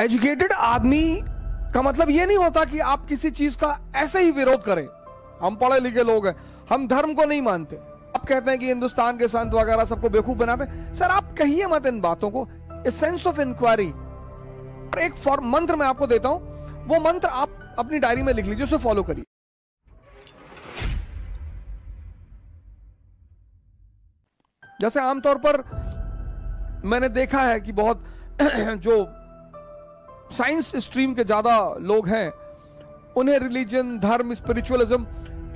Educated आदमी का मतलब ये नहीं होता कि आप किसी चीज का ऐसे ही विरोध करें। हम पढ़े लिखे लोग हैं, हम धर्म को नहीं मानते। आप कहते हैं कि हिंदुस्तान के संत वगैरह सबको बेवकूफ बनाते हैं। सर आप कहिए मत इन बातों को। ए सेंस ऑफ इंक्वायरी, एक फॉर्म मंत्र मैं आपको देता हूं, वो मंत्र आप अपनी डायरी में लिख लीजिए, उसे फॉलो करिए। जैसे आमतौर पर मैंने देखा है कि बहुत जो साइंस स्ट्रीम के ज्यादा लोग हैं उन्हें रिलीजन, धर्म, स्पिरिचुअलिज्म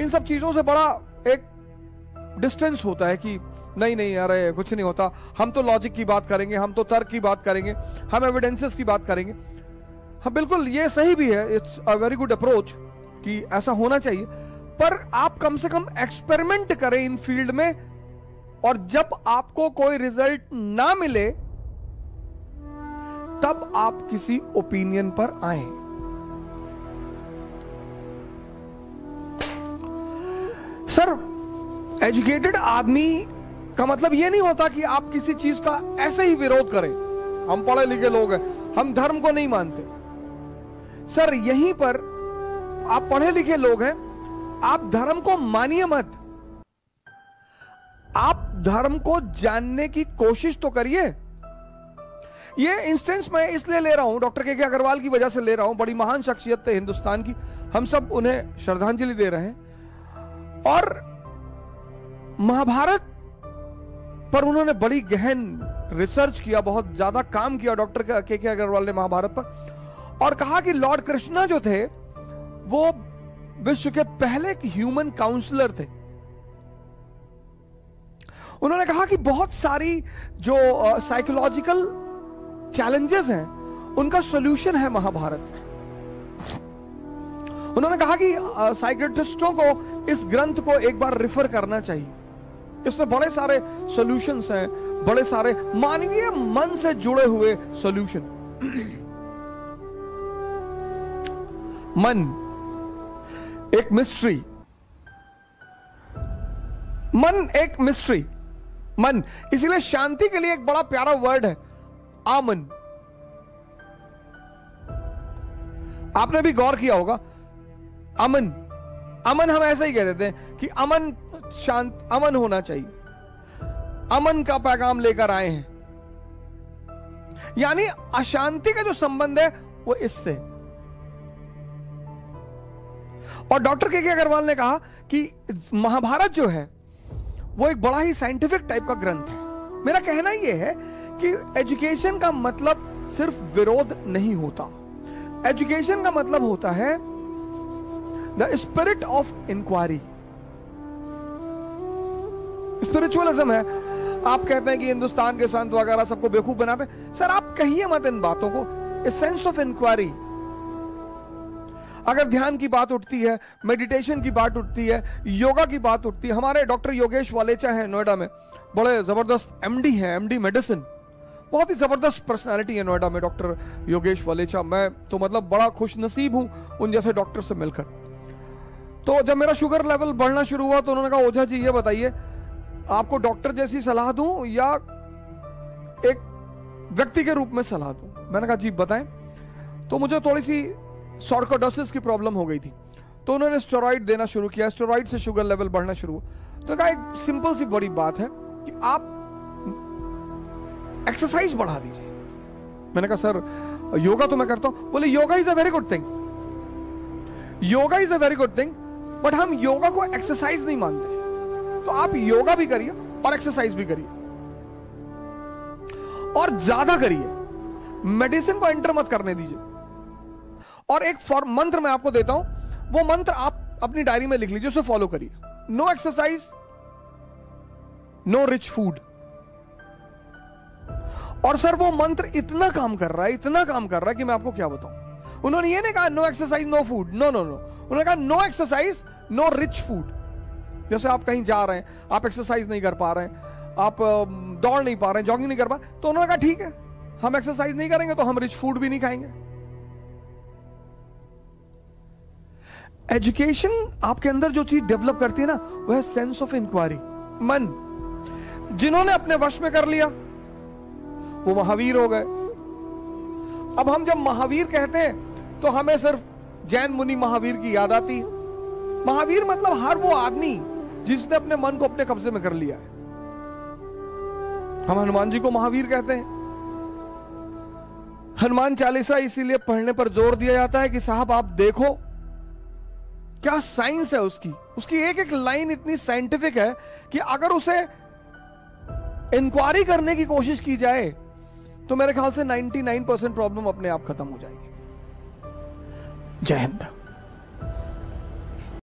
इन सब चीजों से बड़ा एक डिस्टेंस होता है कि नहीं नहीं यार कुछ नहीं होता, हम तो लॉजिक की बात करेंगे, हम तो तर्क की बात करेंगे, हम एविडेंसेस की बात करेंगे। हाँ बिल्कुल ये सही भी है, it's a very good approach कि ऐसा होना चाहिए, पर आप कम से कम एक्सपेरिमेंट करें इन फील्ड में, और जब आपको कोई रिजल्ट ना मिले तब आप किसी ओपिनियन पर आए। सर एजुकेटेड आदमी का मतलब यह नहीं होता कि आप किसी चीज का ऐसे ही विरोध करें। हम पढ़े लिखे लोग हैं, हम धर्म को नहीं मानते। सर यहीं पर आप पढ़े लिखे लोग हैं, आप धर्म को मानिए मत, आप धर्म को जानने की कोशिश तो करिए। ये इंस्टेंस मैं इसलिए ले रहा हूं, डॉक्टर केके अग्रवाल की वजह से ले रहा हूं। बड़ी महान शख्सियत थे हिंदुस्तान की, हम सब उन्हें श्रद्धांजलि दे रहे हैं। और महाभारत पर उन्होंने बड़ी गहन रिसर्च किया, बहुत ज्यादा काम किया डॉक्टर केके अग्रवाल ने महाभारत पर, और कहा कि लॉर्ड कृष्णा जो थे वो विश्व के पहले ह्यूमन काउंसलर थे। उन्होंने कहा कि बहुत सारी जो साइकोलॉजिकल चैलेंजेस हैं उनका सॉल्यूशन है महाभारत में। उन्होंने कहा कि साइकियाट्रिस्टों को इस ग्रंथ को एक बार रिफर करना चाहिए, इसमें बड़े सारे सॉल्यूशंस हैं, बड़े सारे मानवीय मन से जुड़े हुए सॉल्यूशन। मन एक मिस्ट्री, मन एक मिस्ट्री, मन इसीलिए शांति के लिए एक बड़ा प्यारा वर्ड है आमन। आपने भी गौर किया होगा अमन, अमन हम ऐसे ही कह देते हैं कि अमन, शांत अमन होना चाहिए, अमन का पैगाम लेकर आए हैं, यानी अशांति का जो संबंध है वो इससे। और डॉक्टर केके अग्रवाल ने कहा कि महाभारत जो है वो एक बड़ा ही साइंटिफिक टाइप का ग्रंथ है। मेरा कहना यह है कि एजुकेशन का मतलब सिर्फ विरोध नहीं होता, एजुकेशन का मतलब होता है the spirit of inquiry. Spiritualism है, आप कहते हैं कि हिंदुस्तान के संत वगैरह सबको बेवकूफ बनाते हैं। सर आप कहिए मत इन बातों को। ए सेंस ऑफ इंक्वायरी, अगर ध्यान की बात उठती है, मेडिटेशन की बात उठती है, योगा की बात उठती है, हमारे डॉक्टर योगेश वालेचा हैं नोएडा में, बड़े ज़बरदस्त एमडी हैं, एमडी मेडिसिन, बहुत ही ज़बरदस्त पर्सनालिटी है नोएडा में डॉक्टर योगेश वालेचा। मैं तो मतलब बड़ा खुशनसीब हूँ उन जैसे डॉक्टर से मिलकर। तो जब मेरा शुगर लेवल बढ़ना शुरू हुआ तो उन्होंने कहा ओझा जी ये बताइए आपको डॉक्टर जैसी सलाह दूँ या एक व्यक्ति के रूप में सलाह दूँ। मैंने कहा जी बताएं। तो मुझे थोड़ी सी सार्कोइडोसिस की प्रॉब्लम हो गई थी तो उन्होंने स्टेरॉइड देना शुरू किया, स्टेरॉइड से शुगर लेवल बढ़ना शुरू हुआ। तो कहा एक सिंपल सी बड़ी बात है कि आप एक्सरसाइज बढ़ा दीजिए। मैंने कहा सर योगा तो मैं करता हूं। बोले yoga is a very good thing, yoga is a very good thing, but हम योगा को एक्सरसाइज नहीं मानते, तो आप योगा भी करिए और एक्सरसाइज भी करिए और ज्यादा करिए, मेडिसिन को एंटर मत करने दीजिए। और एक फॉर्म मंत्र मैं आपको देता हूं, वो मंत्र आप अपनी डायरी में लिख लीजिए, उसे फॉलो करिए। No exercise, no rich food. और सर वो मंत्र इतना काम कर रहा है, इतना काम कर रहा है कि मैं आपको क्या बताऊं। उन्होंने ये नहीं कहा no exercise no food, no no no, उन्होंने कहा no exercise no rich food. जैसे आप कहीं जा रहे हैं, आप एक्सरसाइज नहीं कर पा रहे हैं, आप दौड़ नहीं पा रहे हैं, जॉगिंग नहीं कर पा रहे, तो उन्होंने कहा ठीक है हम एक्सरसाइज नहीं करेंगे तो हम रिच फूड भी नहीं खाएंगे। एजुकेशन आपके अंदर जो चीज डेवलप करती है ना वह सेंस ऑफ इंक्वायरी, मन। जिन्होंने अपने वश में कर लिया वो महावीर हो गए, अब हम जब महावीर कहते हैं तो हमें सिर्फ जैन मुनि महावीर की याद आती है। महावीर मतलब हर वो आदमी जिसने अपने मन को अपने कब्जे में कर लिया है। हम हनुमान जी को महावीर कहते हैं। हनुमान चालीसा इसीलिए पढ़ने पर जोर दिया जाता है कि साहब आप देखो क्या साइंस है उसकी, उसकी एक एक लाइन इतनी साइंटिफिक है कि अगर उसे इंक्वायरी करने की कोशिश की जाए तो मेरे ख्याल से 99% प्रॉब्लम अपने आप खत्म हो जाएगी। जय हिंद।